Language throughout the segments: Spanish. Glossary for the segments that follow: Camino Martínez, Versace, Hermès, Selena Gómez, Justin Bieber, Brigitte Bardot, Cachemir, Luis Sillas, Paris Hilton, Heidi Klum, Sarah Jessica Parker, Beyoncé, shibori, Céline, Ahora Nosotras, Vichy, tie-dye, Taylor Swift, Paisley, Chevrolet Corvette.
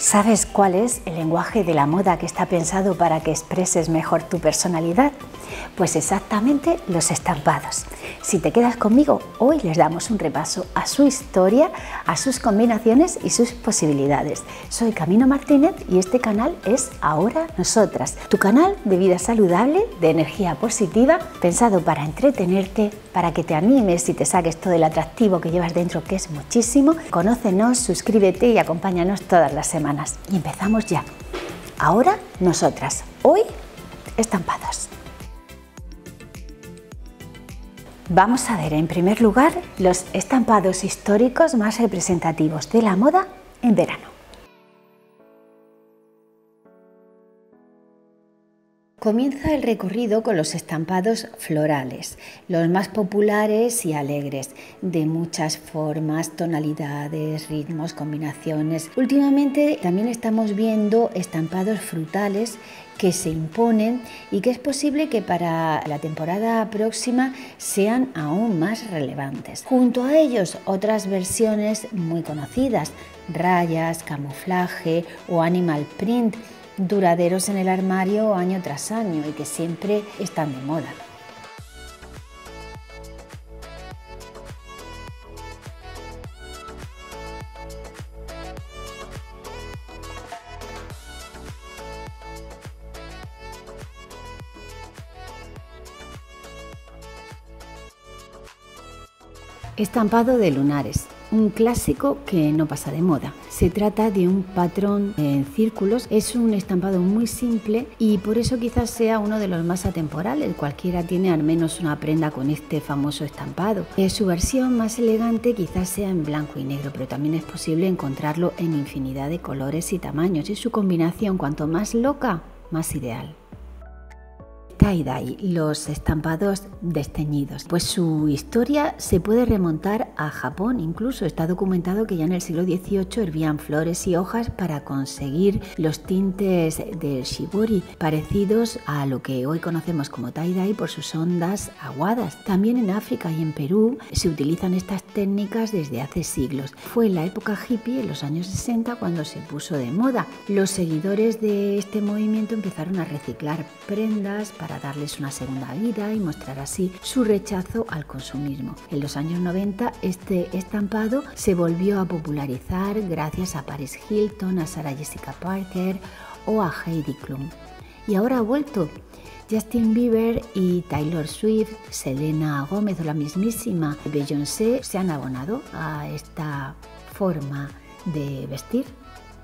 ¿Sabes cuál es el lenguaje de la moda que está pensado para que expreses mejor tu personalidad? Pues exactamente los estampados. Si te quedas conmigo, hoy les damos un repaso a su historia, a sus combinaciones y sus posibilidades. Soy Camino Martínez y este canal es Ahora Nosotras, tu canal de vida saludable, de energía positiva, pensado para entretenerte, para que te animes y te saques todo el atractivo que llevas dentro, que es muchísimo. Conócenos, suscríbete y acompáñanos todas las semanas. Y empezamos ya. Ahora nosotras. Hoy, estampados. Vamos a ver en primer lugar los estampados históricos más representativos de la moda en verano. Comienza el recorrido con los estampados florales, los más populares y alegres, de muchas formas, tonalidades, ritmos, combinaciones. Últimamente también estamos viendo estampados frutales que se imponen y que es posible que para la temporada próxima sean aún más relevantes. Junto a ellos, otras versiones muy conocidas, rayas, camuflaje o animal print, duraderos en el armario año tras año y que siempre están de moda. Estampado de lunares. Un clásico que no pasa de moda. Se trata de un patrón en círculos, es un estampado muy simple y por eso quizás sea uno de los más atemporales. Cualquiera tiene al menos una prenda con este famoso estampado. Su versión más elegante quizás sea en blanco y negro, pero también es posible encontrarlo en infinidad de colores y tamaños, y su combinación cuanto más loca, más ideal. Tie-dye, los estampados desteñidos. Pues su historia se puede remontar a Japón. Incluso está documentado que ya en el siglo XVIII hervían flores y hojas para conseguir los tintes del shibori, parecidos a lo que hoy conocemos como tie-dye por sus ondas aguadas. También en África y en Perú se utilizan estas técnicas desde hace siglos. Fue en la época hippie, en los años 60, cuando se puso de moda. Los seguidores de este movimiento empezaron a reciclar prendas para darles una segunda vida y mostrar así su rechazo al consumismo. En los años 90 este estampado se volvió a popularizar gracias a Paris Hilton, a Sarah Jessica Parker o a Heidi Klum. Y ahora ha vuelto Justin Bieber y Taylor Swift, Selena Gómez o la mismísima Beyoncé se han abonado a esta forma de vestir.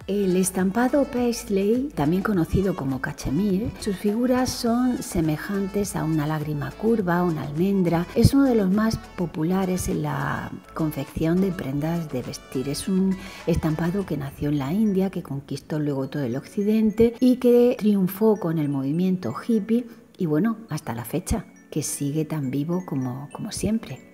El estampado Paisley, también conocido como Cachemir, sus figuras son semejantes a una lágrima curva, una almendra. Es uno de los más populares en la confección de prendas de vestir. Es un estampado que nació en la India, que conquistó luego todo el occidente y que triunfó con el movimiento hippie y bueno, hasta la fecha, que sigue tan vivo como siempre.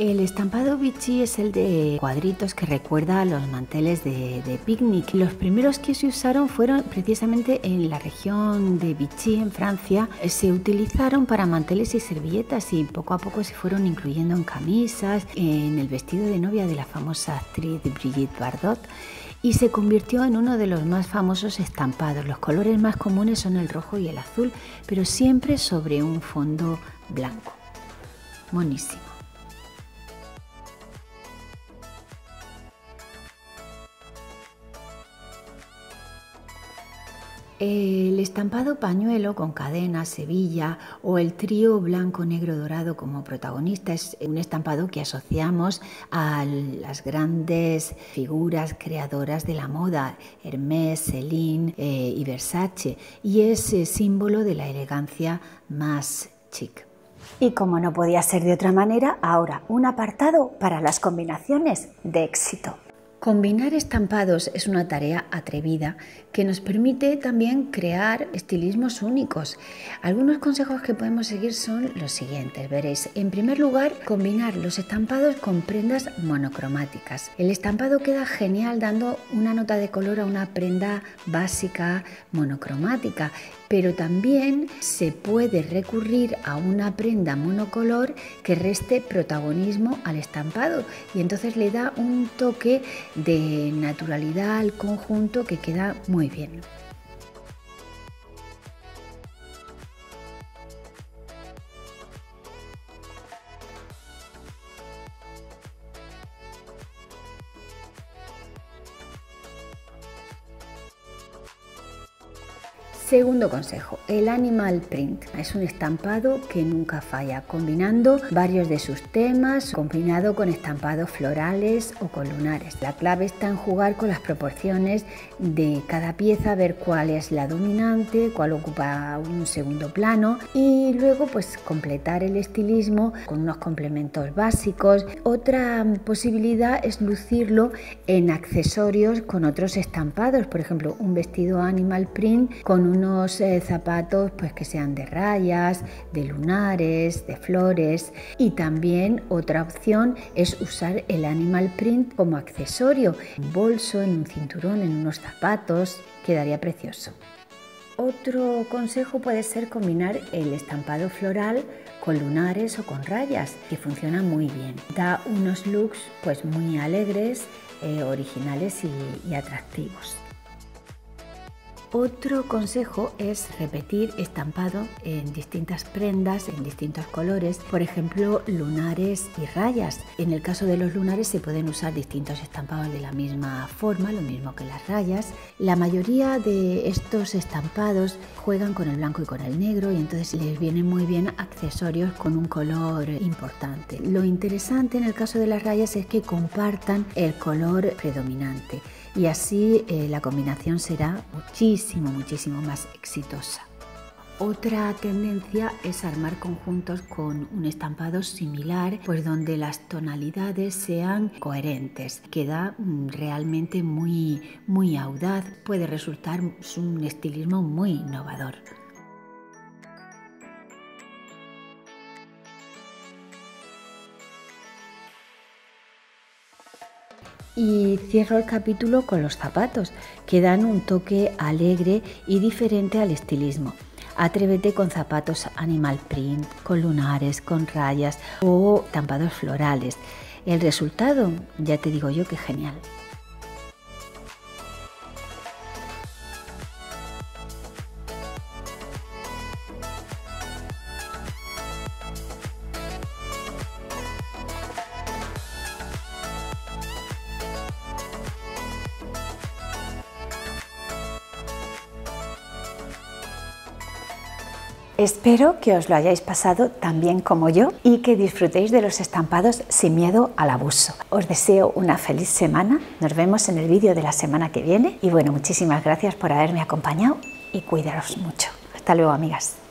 El estampado bichi es el de cuadritos que recuerda a los manteles de picnic. Los primeros que se usaron fueron precisamente en la región de Vichy, en Francia. Se utilizaron para manteles y servilletas y poco a poco se fueron incluyendo en camisas, en el vestido de novia de la famosa actriz Brigitte Bardot, y se convirtió en uno de los más famosos estampados. Los colores más comunes son el rojo y el azul, pero siempre sobre un fondo blanco. Monísimo. El estampado pañuelo con cadena, Sevilla o el trío blanco-negro-dorado como protagonista es un estampado que asociamos a las grandes figuras creadoras de la moda, Hermès, Céline y Versace, y es símbolo de la elegancia más chic. Y como no podía ser de otra manera, ahora un apartado para las combinaciones de éxito. Combinar estampados es una tarea atrevida que nos permite también crear estilismos únicos. Algunos consejos que podemos seguir son los siguientes, veréis. En primer lugar, combinar los estampados con prendas monocromáticas. El estampado queda genial dando una nota de color a una prenda básica monocromática, pero también se puede recurrir a una prenda monocolor que reste protagonismo al estampado y entonces le da un toque de naturalidad al conjunto que queda muy bien. Segundo consejo, el animal print. Es un estampado que nunca falla, combinando varios de sus temas, combinado con estampados florales o con lunares. La clave está en jugar con las proporciones de cada pieza, ver cuál es la dominante, cuál ocupa un segundo plano y luego pues completar el estilismo con unos complementos básicos. Otra posibilidad es lucirlo en accesorios con otros estampados, por ejemplo, un vestido animal print con un unos zapatos pues que sean de rayas, de lunares, de flores. Y también otra opción es usar el animal print como accesorio, un bolso, en un cinturón, en unos zapatos, quedaría precioso. Otro consejo puede ser combinar el estampado floral con lunares o con rayas, que funciona muy bien. Da unos looks pues muy alegres, originales y atractivos. Otro consejo es repetir estampado en distintas prendas, en distintos colores, por ejemplo, lunares y rayas. En el caso de los lunares se pueden usar distintos estampados de la misma forma, lo mismo que las rayas. La mayoría de estos estampados juegan con el blanco y con el negro y entonces les vienen muy bien accesorios con un color importante. Lo interesante en el caso de las rayas es que compartan el color predominante. Y así la combinación será muchísimo más exitosa. Otra tendencia es armar conjuntos con un estampado similar, pues donde las tonalidades sean coherentes. Queda realmente muy audaz, puede resultar un estilismo muy innovador. Y cierro el capítulo con los zapatos, que dan un toque alegre y diferente al estilismo. Atrévete con zapatos animal print, con lunares, con rayas o estampados florales. El resultado, ya te digo yo que genial. Espero que os lo hayáis pasado tan bien como yo y que disfrutéis de los estampados sin miedo al abuso. Os deseo una feliz semana, nos vemos en el vídeo de la semana que viene y bueno, muchísimas gracias por haberme acompañado y cuidaros mucho. Hasta luego, amigas.